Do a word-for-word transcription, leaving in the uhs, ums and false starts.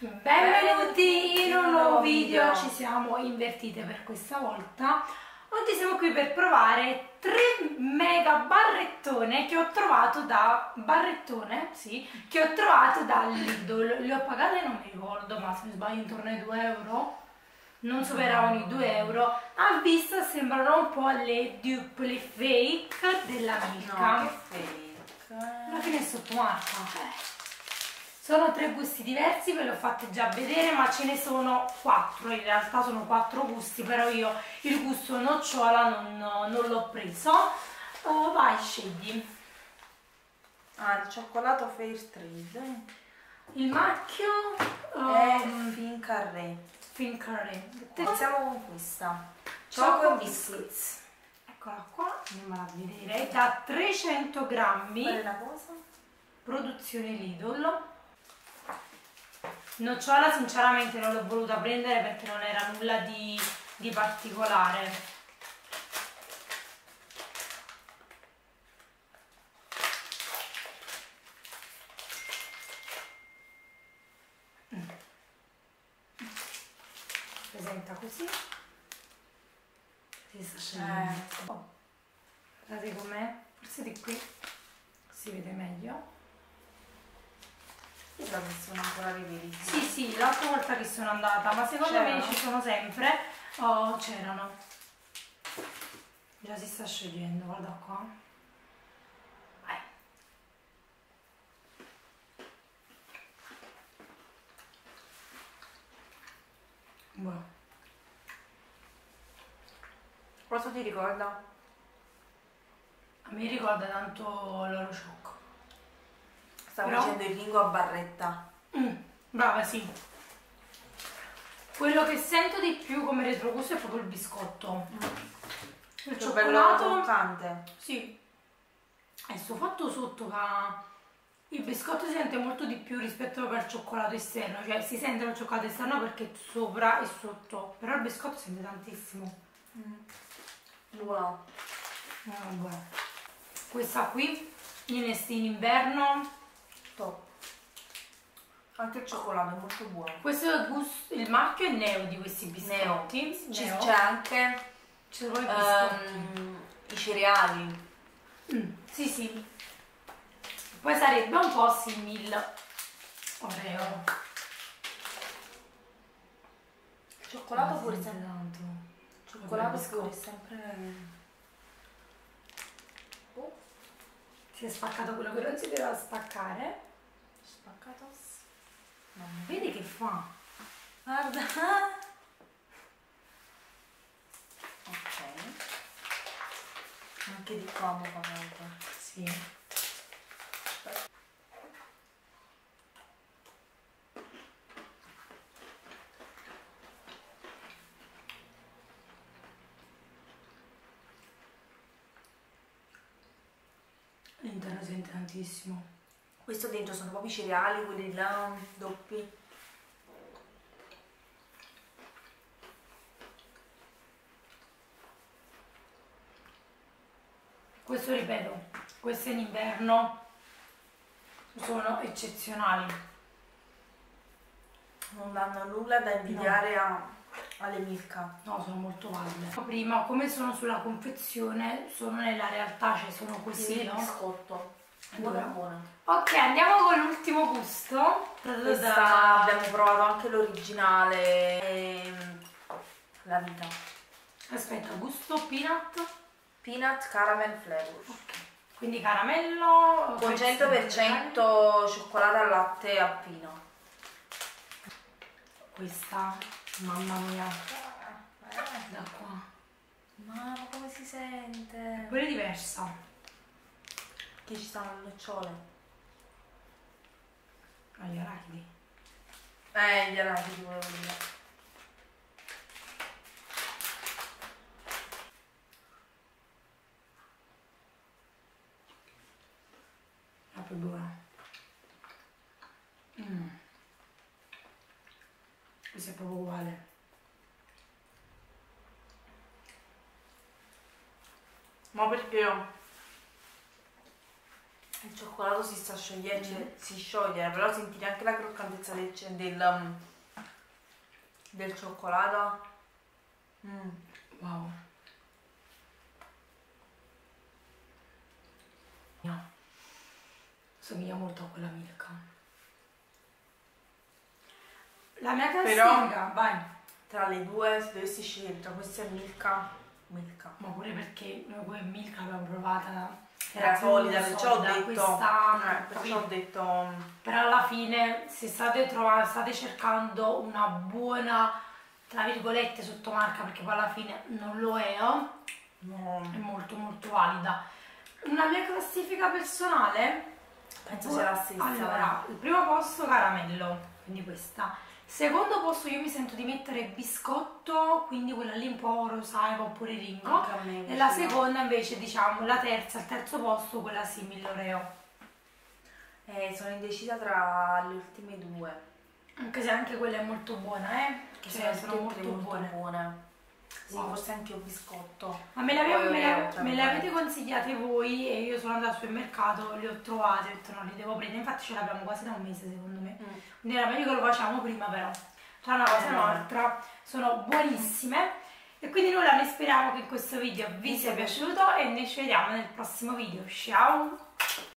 Benvenuti in un nuovo video, ci siamo invertite per questa volta. Oggi siamo qui per provare tre mega barrettone che ho trovato da barrettone, sì, che ho trovato da Lidl. Le ho pagate, non mi ricordo, ma se non sbaglio intorno ai due euro, non superavano i due euro. A vista sembrano un po' le dupe, le fake della Milka. No, che fake. La fine è sotto marca. Sono tre gusti diversi, ve li ho fatti già vedere, ma ce ne sono quattro, in realtà sono quattro gusti, però io il gusto nocciola non, non l'ho preso. Oh, vai, scegli. Ah, il cioccolato Fairtrade. Il macchio è um, Fin Carré. Fin Carré. Iniziamo con questa. Cioccolato biscuits. Eccola qua, andiamola a vedere. Da trecento grammi. Qual è la cosa? Produzione Lidl. Nocciola sinceramente non l'ho voluta prendere perché non era nulla di, di particolare. Presenta così. Si sta scendendo. Eh. Oh. Guardate com'è. Forse di qui si vede meglio. Che sono ancora rivedi. Sì, sì, l'altra volta che sono andata, ma secondo me ci sono sempre. Oh, c'erano. Già si sta sciogliendo, guarda qua. Vai. Buono. Cosa ti ricorda? A me ricorda tanto l'oro ciocco. Stavo facendo il lingo a barretta. Mm, brava, sì. Quello che sento di più come retrogusto è proprio il biscotto. Mm. Il che cioccolato croccante. Sì. E sto fatto sotto che il biscotto si sente molto di più rispetto al cioccolato esterno. Cioè si sente il cioccolato esterno perché sopra e sotto. Però il biscotto sente tantissimo. Mm. Buono. Mm, buono. Questa qui, gli innesti in inverno. Top. Anche il cioccolato è molto buono. Questo è il gusto, il marchio è neo di questi biscotti. C'è anche ci sono i, um, i cereali. Mm, sì, sì. Poi sarebbe un po' simile Oreo. Il cioccolato pure è tanto. Il cioccolato pure è sempre. Oh. Si è spaccato quello che non si doveva spaccare. Spaccato. Non vedi che fa? Guarda. Ok. Anche di qua un po' molto. Sì. All'interno sente tantissimo. Questo dentro sono proprio i cereali, quelli là, doppi. Questo ripeto, questi in inverno sono eccezionali. Non danno nulla da invidiare no. a, alle Milka. No, sono molto valide. Prima, come sono sulla confezione, sono nella realtà, cioè sono così, no? Il biscotto. Buona, buona. Ok, andiamo con l'ultimo gusto. Questa abbiamo provato anche l'originale e la vita. Aspetta, gusto peanut? Peanut caramel flavor. Ok, quindi caramello con cento per cento cioccolato al latte al pino. Questa, mamma mia, da qua. Ma come si sente? Pure diversa. Che ci stanno le nocciole. Ma gli arachidi. Eh, gli arachidi volevo dire. La più buona. Mm. Questa è proprio uguale. Ma perché io? il cioccolato si sta sciogliendo, mm-hmm. si scioglie, però sentite anche la croccantezza del, del, del cioccolato. Mm. Wow. No. Somiglia molto a quella Milka. La mia classifica, però, vai. Tra le due, se dovessi scegliere tra questa e Milka, Milka. Ma pure perché noi pure Milka l'abbiamo provata. Era solida, perciò ho detto, questa, eh, perciò ho detto. Però alla fine, se state trovando, state cercando una buona, tra virgolette, sottomarca, perché poi alla fine non lo è, oh? No. È molto molto valida. Una mia classifica personale, penso sia la stessa. Allora, il primo posto caramello, quindi questa. Secondo posto io mi sento di mettere biscotto, quindi quella lì un po' rosaica oppure Ringo. E la seconda invece, diciamo, la terza, il terzo posto, quella simile Oreo. Eh, sono indecisa tra le ultime due. Anche se anche quella è molto buona, eh? Che cioè, sono molto, molto buone. buone. Sì, wow. Forse anche io biscotto. Ma me, avevo, me, la, me le avete consigliate voi e io sono andata al supermercato, le ho trovate, ho detto no, le devo prendere. Infatti ce l'abbiamo quasi da un mese secondo me. Mm. Quindi era meglio che lo facciamo prima però. Tra una cosa e un'altra, sono buonissime. E quindi noi ne speriamo che questo video vi sia piaciuto e noi ci vediamo nel prossimo video. Ciao!